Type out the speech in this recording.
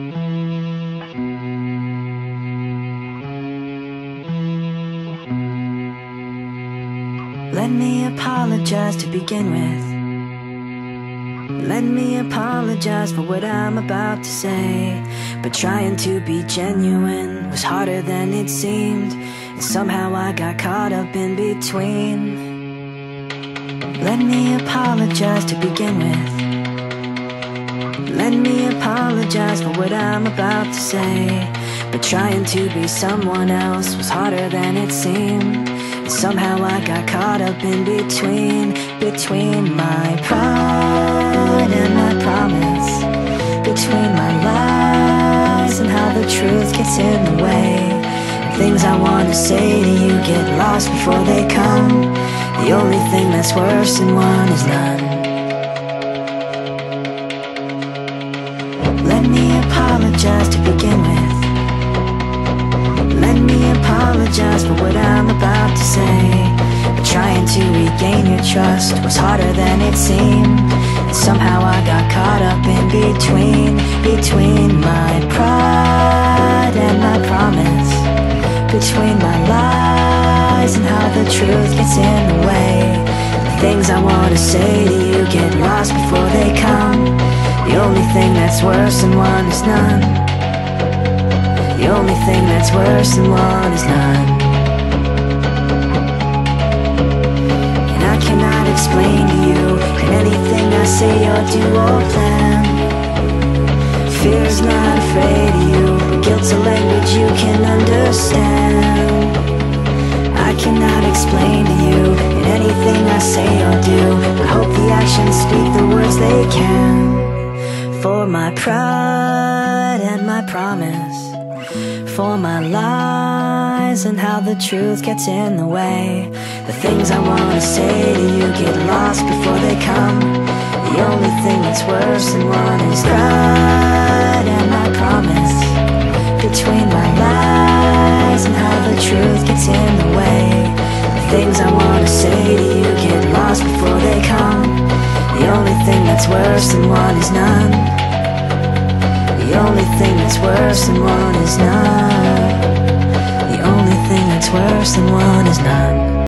Let me apologize to begin with. Let me apologize for what I'm about to say. But trying to be genuine was harder than it seemed, and somehow I got caught up in between. Let me apologize to begin with. Let me apologize for what I'm about to say. But trying to be someone else was harder than it seemed, and somehow I got caught up in between my pride and my promise, between my lies and how the truth gets in the way. Things I want to say to you get lost before they come. The only thing that's worse than one is none. Let me apologize to begin with. Let me apologize for what I'm about to say. But trying to regain your trust was harder than it seemed, and somehow I got caught up in between my pride and my promise, between my lies and how the truth gets in the way. The things I want to say to you get lost before they come. The only thing that's worse than one is none. The only thing that's worse than one is none. And I cannot explain to you in anything I say or do or plan. Fear's not afraid of you, but guilt's a language you can understand. I cannot explain to you in anything I say or do. I hope the actions speak the words they can. For my pride and my promise, for my lies and how the truth gets in the way. The things I want to say to you get lost before they come. The only thing that's worse than one is pride and my promise, between my lies and how the truth gets in the way. The things I want to say to you get lost before they come. The only thing that's worse than one is none. The only thing that's worse than one is none. The only thing that's worse than one is none.